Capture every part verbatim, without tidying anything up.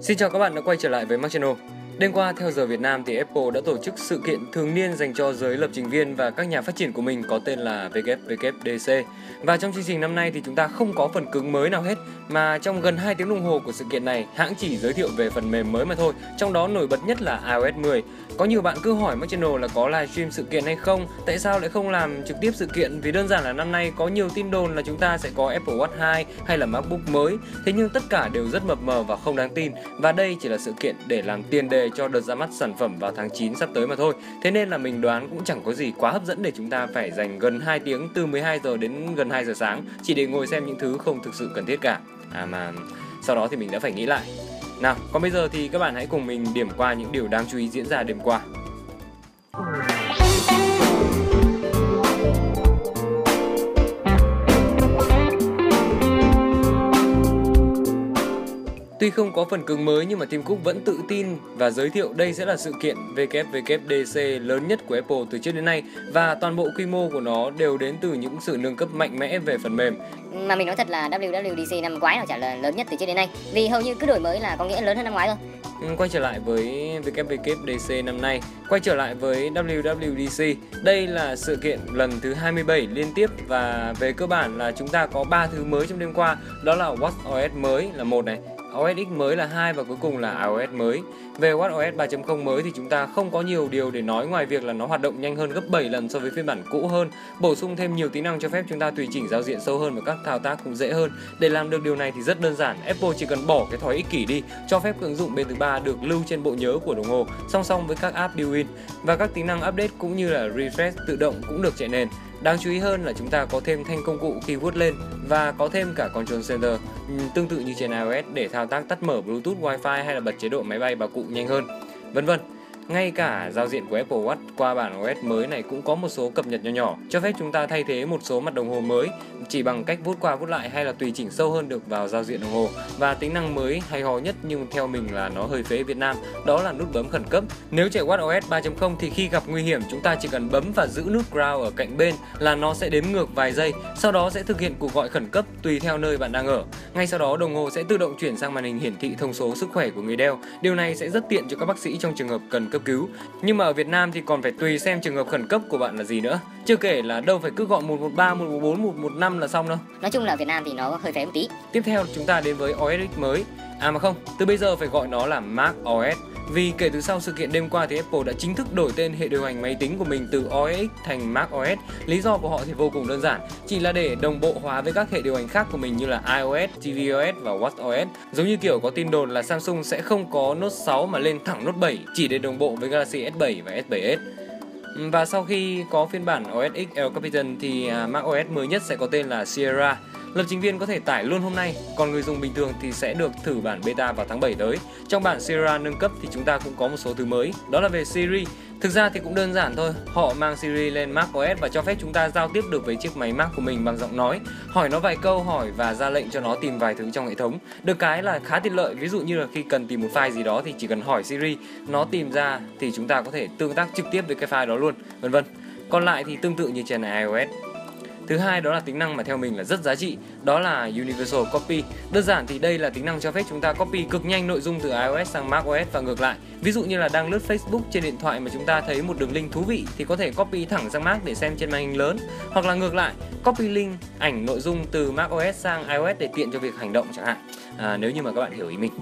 Xin chào các bạn đã quay trở lại với Maxchannel. Đêm qua theo giờ Việt Nam thì Apple đã tổ chức sự kiện thường niên dành cho giới lập trình viên và các nhà phát triển của mình có tên là W W D C. Và trong chương trình năm nay thì chúng ta không có phần cứng mới nào hết, mà trong gần hai tiếng đồng hồ của sự kiện này, hãng chỉ giới thiệu về phần mềm mới mà thôi. Trong đó nổi bật nhất là i O S mười. Có nhiều bạn cứ hỏi Maxchannel là có livestream sự kiện hay không, tại sao lại không làm trực tiếp sự kiện, vì đơn giản là năm nay có nhiều tin đồn là chúng ta sẽ có Apple Watch hai hay là MacBook mới. Thế nhưng tất cả đều rất mập mờ và không đáng tin, và đây chỉ là sự kiện để làm tiền đề cho đợt ra mắt sản phẩm vào tháng chín sắp tới mà thôi. Thế nên là mình đoán cũng chẳng có gì quá hấp dẫn để chúng ta phải dành gần hai tiếng, từ mười hai giờ đến gần hai giờ sáng, chỉ để ngồi xem những thứ không thực sự cần thiết cả. À mà sau đó thì mình đã phải nghĩ lại. Nào, còn bây giờ thì các bạn hãy cùng mình điểm qua những điều đáng chú ý diễn ra đêm qua. Tuy không có phần cứng mới nhưng mà Tim Cook vẫn tự tin và giới thiệu đây sẽ là sự kiện W W D C lớn nhất của Apple từ trước đến nay, và toàn bộ quy mô của nó đều đến từ những sự nâng cấp mạnh mẽ về phần mềm. Mà mình nói thật là W W D C năm ngoái nào chả là lớn nhất từ trước đến nay, vì hầu như cứ đổi mới là có nghĩa lớn hơn năm ngoái thôi. Quay trở lại với W W D C năm nay, quay trở lại với W W D C, đây là sự kiện lần thứ hai mươi bảy liên tiếp, và về cơ bản là chúng ta có ba thứ mới trong đêm qua, đó là watchOS mới là một này, O S X mới là hai và cuối cùng là iOS mới. Về watchOS ba chấm không mới thì chúng ta không có nhiều điều để nói ngoài việc là nó hoạt động nhanh hơn gấp bảy lần so với phiên bản cũ hơn, bổ sung thêm nhiều tính năng cho phép chúng ta tùy chỉnh giao diện sâu hơn và các thao tác cũng dễ hơn. Để làm được điều này thì rất đơn giản, Apple chỉ cần bỏ cái thói ích kỷ đi, cho phép ứng dụng bên thứ ba được lưu trên bộ nhớ của đồng hồ song song với các app built-in, và các tính năng update cũng như là refresh tự động cũng được chạy nền. Đáng chú ý hơn là chúng ta có thêm thanh công cụ keyword lên và có thêm cả Control Center tương tự như trên iOS để thao tác tắt mở Bluetooth, Wi-Fi hay là bật chế độ máy bay bà cụ nhanh hơn, vân vân. Ngay cả giao diện của Apple Watch qua bản O S mới này cũng có một số cập nhật nhỏ nhỏ, cho phép chúng ta thay thế một số mặt đồng hồ mới chỉ bằng cách vuốt qua vuốt lại hay là tùy chỉnh sâu hơn được vào giao diện đồng hồ. Và tính năng mới hay ho nhất nhưng theo mình là nó hơi phế Việt Nam, đó là nút bấm khẩn cấp. Nếu chạy watchOS ba chấm không thì khi gặp nguy hiểm chúng ta chỉ cần bấm và giữ nút ground ở cạnh bên là nó sẽ đếm ngược vài giây, sau đó sẽ thực hiện cuộc gọi khẩn cấp tùy theo nơi bạn đang ở. Ngay sau đó đồng hồ sẽ tự động chuyển sang màn hình hiển thị thông số sức khỏe của người đeo. Điều này sẽ rất tiện cho các bác sĩ trong trường hợp cần cấp cứu. Nhưng mà ở Việt Nam thì còn phải tùy xem trường hợp khẩn cấp của bạn là gì nữa. Chưa kể là đâu phải cứ gọi một một ba, một một bốn, một một năm là xong đâu. Nói chung là Việt Nam thì nó hơi phế một tí. Tiếp theo chúng ta đến với o ét X mới. À mà không, từ bây giờ phải gọi nó là macOS. Vì kể từ sau sự kiện đêm qua thì Apple đã chính thức đổi tên hệ điều hành máy tính của mình từ o ét X thành macOS. Lý do của họ thì vô cùng đơn giản, chỉ là để đồng bộ hóa với các hệ điều hành khác của mình như là iOS, tvOS và watchOS. Giống như kiểu có tin đồn là Samsung sẽ không có Note sáu mà lên thẳng Note bảy chỉ để đồng bộ với Galaxy S bảy và S bảy S. Và sau khi có phiên bản o ét X El Capitan thì macOS mới nhất sẽ có tên là Sierra. Lập trình viên có thể tải luôn hôm nay, còn người dùng bình thường thì sẽ được thử bản beta vào tháng bảy tới. Trong bản Sierra nâng cấp thì chúng ta cũng có một số thứ mới, đó là về Siri. Thực ra thì cũng đơn giản thôi, họ mang Siri lên macOS và cho phép chúng ta giao tiếp được với chiếc máy Mac của mình bằng giọng nói, hỏi nó vài câu hỏi và ra lệnh cho nó tìm vài thứ trong hệ thống. Được cái là khá tiện lợi, ví dụ như là khi cần tìm một file gì đó thì chỉ cần hỏi Siri, nó tìm ra thì chúng ta có thể tương tác trực tiếp với cái file đó luôn, vân vân. Còn lại thì tương tự như trên iOS. Thứ hai đó là tính năng mà theo mình là rất giá trị, đó là Universal Copy. Đơn giản thì đây là tính năng cho phép chúng ta copy cực nhanh nội dung từ iOS sang macOS và ngược lại. Ví dụ như là đang lướt Facebook trên điện thoại mà chúng ta thấy một đường link thú vị thì có thể copy thẳng sang Mac để xem trên màn hình lớn, hoặc là ngược lại, copy link, ảnh, nội dung từ macOS sang iOS để tiện cho việc hành động chẳng hạn. À, nếu như mà các bạn hiểu ý mình.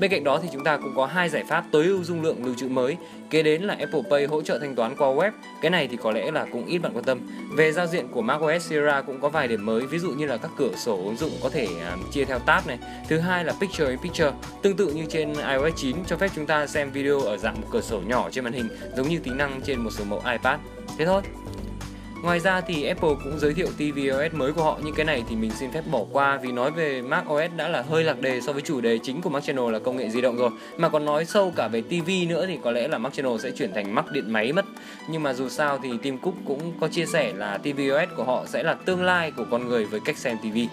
Bên cạnh đó thì chúng ta cũng có hai giải pháp tối ưu dung lượng lưu trữ mới, kế đến là Apple Pay hỗ trợ thanh toán qua web. Cái này thì có lẽ là cũng ít bạn quan tâm. Về giao diện của macOS Sierra cũng có vài điểm mới, ví dụ như là các cửa sổ ứng dụng có thể um, chia theo tab này. Thứ hai là Picture-in-Picture, tương tự như trên iOS chín, cho phép chúng ta xem video ở dạng một cửa sổ nhỏ trên màn hình, giống như tính năng trên một số mẫu iPad. Thế thôi. Ngoài ra thì Apple cũng giới thiệu tvOS mới của họ, nhưng cái này thì mình xin phép bỏ qua vì nói về macOS đã là hơi lạc đề so với chủ đề chính của Maxchannel là công nghệ di động rồi. Mà còn nói sâu cả về ti vi nữa thì có lẽ là Maxchannel sẽ chuyển thành Mac điện máy mất. Nhưng mà dù sao thì Tim Cook cũng có chia sẻ là tvOS của họ sẽ là tương lai của con người với cách xem ti vi.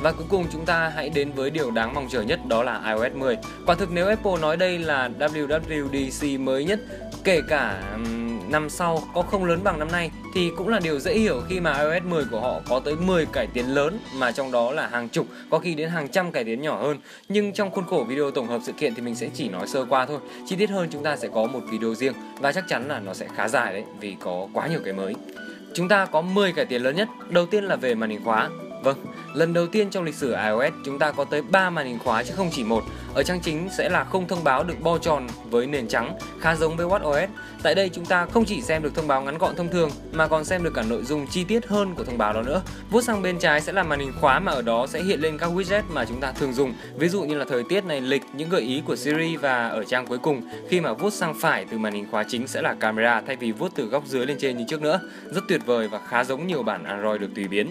Và cuối cùng chúng ta hãy đến với điều đáng mong chờ nhất, đó là iOS mười. Quả thực nếu Apple nói đây là W W D C mới nhất, kể cả năm sau có không lớn bằng năm nay thì cũng là điều dễ hiểu khi mà iOS mười của họ có tới mười cải tiến lớn mà trong đó là hàng chục, có khi đến hàng trăm cải tiến nhỏ hơn. Nhưng trong khuôn khổ video tổng hợp sự kiện thì mình sẽ chỉ nói sơ qua thôi. Chi tiết hơn chúng ta sẽ có một video riêng và chắc chắn là nó sẽ khá dài đấy vì có quá nhiều cái mới. Chúng ta có mười cải tiến lớn nhất. Đầu tiên là về màn hình khóa. Vâng, lần đầu tiên trong lịch sử iOS chúng ta có tới ba màn hình khóa chứ không chỉ một. Ở trang chính sẽ là không thông báo được bo tròn với nền trắng, khá giống với watchOS. Tại đây chúng ta không chỉ xem được thông báo ngắn gọn thông thường mà còn xem được cả nội dung chi tiết hơn của thông báo đó nữa. Vuốt sang bên trái sẽ là màn hình khóa mà ở đó sẽ hiện lên các widget mà chúng ta thường dùng, ví dụ như là thời tiết này, lịch, những gợi ý của Siri, và ở trang cuối cùng khi mà vuốt sang phải từ màn hình khóa chính sẽ là camera thay vì vuốt từ góc dưới lên trên như trước nữa. Rất tuyệt vời và khá giống nhiều bản Android được tùy biến.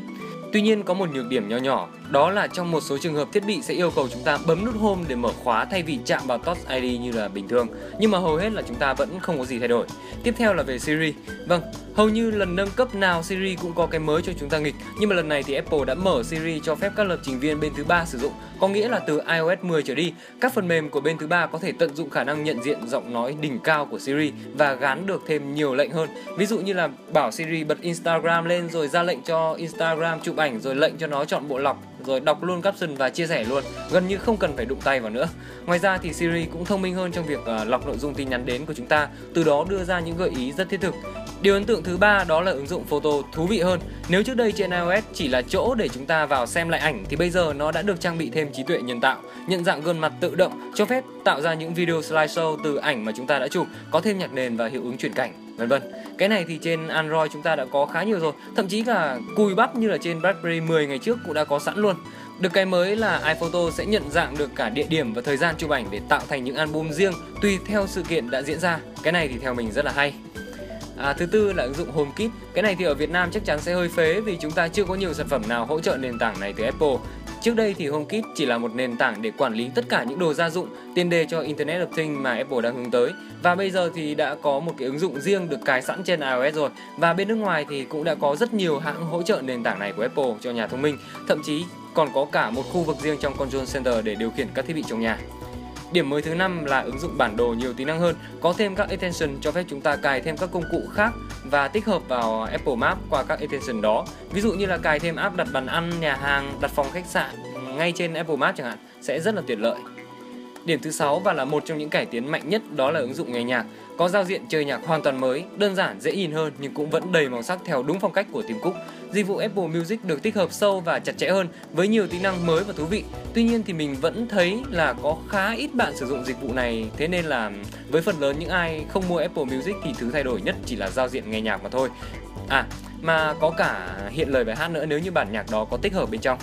Tuy nhiên có một nhược điểm nho nhỏ, đó là trong một số trường hợp thiết bị sẽ yêu cầu chúng ta bấm nút Home để mở khóa thay vì chạm vào Touch i đê như là bình thường. Nhưng mà hầu hết là chúng ta vẫn không có gì thay đổi. Tiếp theo là về Siri. Vâng, hầu như lần nâng cấp nào Siri cũng có cái mới cho chúng ta nghịch. Nhưng mà lần này thì Apple đã mở Siri cho phép các lập trình viên bên thứ ba sử dụng. Có nghĩa là từ iOS mười trở đi, các phần mềm của bên thứ ba có thể tận dụng khả năng nhận diện giọng nói đỉnh cao của Siri và gán được thêm nhiều lệnh hơn. Ví dụ như là bảo Siri bật Instagram lên rồi ra lệnh cho Instagram chụp ảnh rồi lệnh cho nó chọn bộ lọc, rồi đọc luôn caption và chia sẻ luôn, gần như không cần phải đụng tay vào nữa. Ngoài ra thì Siri cũng thông minh hơn trong việc uh, lọc nội dung tin nhắn đến của chúng ta, từ đó đưa ra những gợi ý rất thiết thực. Điều ấn tượng thứ ba đó là ứng dụng photo thú vị hơn. Nếu trước đây trên iOS chỉ là chỗ để chúng ta vào xem lại ảnh thì bây giờ nó đã được trang bị thêm trí tuệ nhân tạo, nhận dạng gương mặt tự động, cho phép tạo ra những video slideshow từ ảnh mà chúng ta đã chụp, có thêm nhạc nền và hiệu ứng chuyển cảnh, vân vân. Cái này thì trên Android chúng ta đã có khá nhiều rồi, thậm chí là cùi bắp như là trên BlackBerry mười ngày trước cũng đã có sẵn luôn. Được cái mới là iPhoto sẽ nhận dạng được cả địa điểm và thời gian chụp ảnh để tạo thành những album riêng tùy theo sự kiện đã diễn ra. Cái này thì theo mình rất là hay. À, thứ tư là ứng dụng HomeKit. Cái này thì ở Việt Nam chắc chắn sẽ hơi phế vì chúng ta chưa có nhiều sản phẩm nào hỗ trợ nền tảng này từ Apple. Trước đây thì HomeKit chỉ là một nền tảng để quản lý tất cả những đồ gia dụng, tiền đề cho Internet of Things mà Apple đang hướng tới. Và bây giờ thì đã có một cái ứng dụng riêng được cài sẵn trên iOS rồi. Và bên nước ngoài thì cũng đã có rất nhiều hãng hỗ trợ nền tảng này của Apple cho nhà thông minh. Thậm chí còn có cả một khu vực riêng trong Control Center để điều khiển các thiết bị trong nhà. Điểm mới thứ năm là ứng dụng bản đồ nhiều tính năng hơn, có thêm các extension cho phép chúng ta cài thêm các công cụ khác và tích hợp vào Apple Map qua các extension đó. Ví dụ như là cài thêm app đặt bàn ăn, nhà hàng, đặt phòng khách sạn ngay trên Apple Map chẳng hạn, sẽ rất là tuyệt lợi. Điểm thứ sáu và là một trong những cải tiến mạnh nhất đó là ứng dụng nghe nhạc. Có giao diện chơi nhạc hoàn toàn mới, đơn giản, dễ nhìn hơn nhưng cũng vẫn đầy màu sắc theo đúng phong cách của Tim Cook. Dịch vụ Apple Music được tích hợp sâu và chặt chẽ hơn với nhiều tính năng mới và thú vị. Tuy nhiên thì mình vẫn thấy là có khá ít bạn sử dụng dịch vụ này, thế nên là với phần lớn những ai không mua Apple Music thì thứ thay đổi nhất chỉ là giao diện nghe nhạc mà thôi. À, mà có cả hiện lời bài hát nữa nếu như bản nhạc đó có tích hợp bên trong.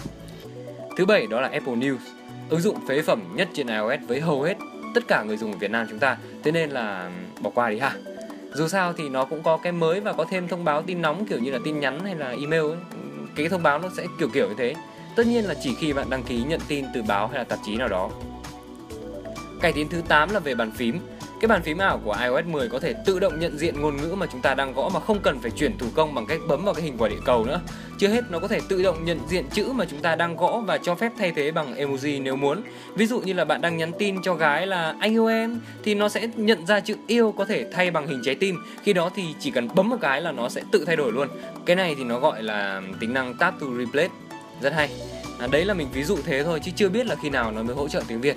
Thứ bảy đó là Apple News, ứng dụng phế phẩm nhất trên iOS với hầu hết tất cả người dùng ở Việt Nam chúng ta, thế nên là bỏ qua đi ha. Dù sao thì nó cũng có cái mới và có thêm thông báo tin nóng kiểu như là tin nhắn hay là email ấy. Cái thông báo nó sẽ kiểu kiểu như thế. Tất nhiên là chỉ khi bạn đăng ký nhận tin từ báo hay là tạp chí nào đó. Cải tiến thứ tám là về bàn phím. Cái bàn phím ảo của iOS mười có thể tự động nhận diện ngôn ngữ mà chúng ta đang gõ mà không cần phải chuyển thủ công bằng cách bấm vào cái hình quả địa cầu nữa. Chưa hết, nó có thể tự động nhận diện chữ mà chúng ta đang gõ và cho phép thay thế bằng emoji nếu muốn. Ví dụ như là bạn đang nhắn tin cho gái là anh yêu em thì nó sẽ nhận ra chữ yêu có thể thay bằng hình trái tim. Khi đó thì chỉ cần bấm một cái là nó sẽ tự thay đổi luôn. Cái này thì nó gọi là tính năng Tap to Replace. Rất hay. À, đấy là mình ví dụ thế thôi chứ chưa biết là khi nào nó mới hỗ trợ tiếng Việt.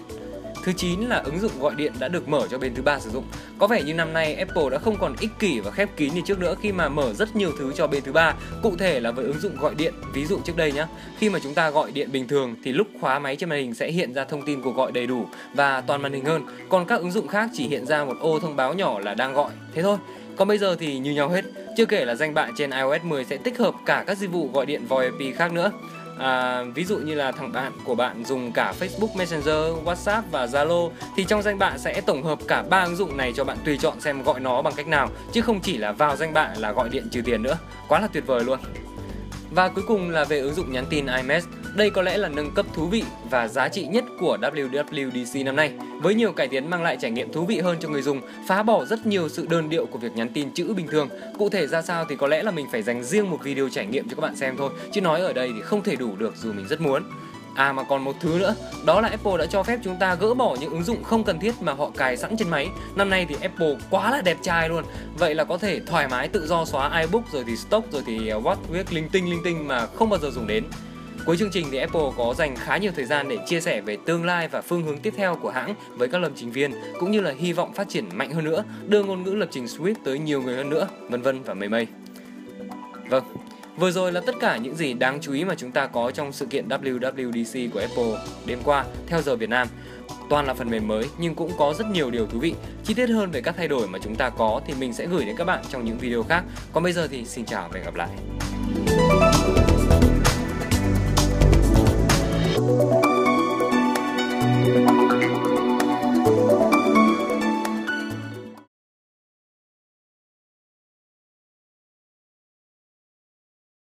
Thứ chín là ứng dụng gọi điện đã được mở cho bên thứ ba sử dụng. Có vẻ như năm nay Apple đã không còn ích kỷ và khép kín như trước nữa khi mà mở rất nhiều thứ cho bên thứ ba. Cụ thể là với ứng dụng gọi điện, ví dụ trước đây nhé, khi mà chúng ta gọi điện bình thường thì lúc khóa máy trên màn hình sẽ hiện ra thông tin cuộc gọi đầy đủ và toàn màn hình hơn. Còn các ứng dụng khác chỉ hiện ra một ô thông báo nhỏ là đang gọi, thế thôi. Còn bây giờ thì như nhau hết, chưa kể là danh bạ trên iOS mười sẽ tích hợp cả các dịch vụ gọi điện VoIP khác nữa. À, ví dụ như là thằng bạn của bạn dùng cả Facebook, Messenger, WhatsApp và Zalo thì trong danh bạ sẽ tổng hợp cả ba ứng dụng này cho bạn tùy chọn xem gọi nó bằng cách nào, chứ không chỉ là vào danh bạ là gọi điện trừ tiền nữa. Quá là tuyệt vời luôn. Và cuối cùng là về ứng dụng nhắn tin iMessage. Đây có lẽ là nâng cấp thú vị và giá trị nhất của W W D C năm nay, với nhiều cải tiến mang lại trải nghiệm thú vị hơn cho người dùng, phá bỏ rất nhiều sự đơn điệu của việc nhắn tin chữ bình thường. Cụ thể ra sao thì có lẽ là mình phải dành riêng một video trải nghiệm cho các bạn xem thôi, chứ nói ở đây thì không thể đủ được dù mình rất muốn. À mà còn một thứ nữa, đó là Apple đã cho phép chúng ta gỡ bỏ những ứng dụng không cần thiết mà họ cài sẵn trên máy. Năm nay thì Apple quá là đẹp trai luôn. Vậy là có thể thoải mái tự do xóa iBook, rồi thì Stock, rồi thì WhatsApp, linh tinh linh tinh mà không bao giờ dùng đến. Cuối chương trình thì Apple có dành khá nhiều thời gian để chia sẻ về tương lai và phương hướng tiếp theo của hãng với các lập trình viên, cũng như là hy vọng phát triển mạnh hơn nữa, đưa ngôn ngữ lập trình Swift tới nhiều người hơn nữa, vân vân và mây mây. Vâng, vừa rồi là tất cả những gì đáng chú ý mà chúng ta có trong sự kiện W W D C của Apple đêm qua theo giờ Việt Nam. Toàn là phần mềm mới nhưng cũng có rất nhiều điều thú vị. Chi tiết hơn về các thay đổi mà chúng ta có thì mình sẽ gửi đến các bạn trong những video khác. Còn bây giờ thì xin chào và hẹn gặp lại. Thank you.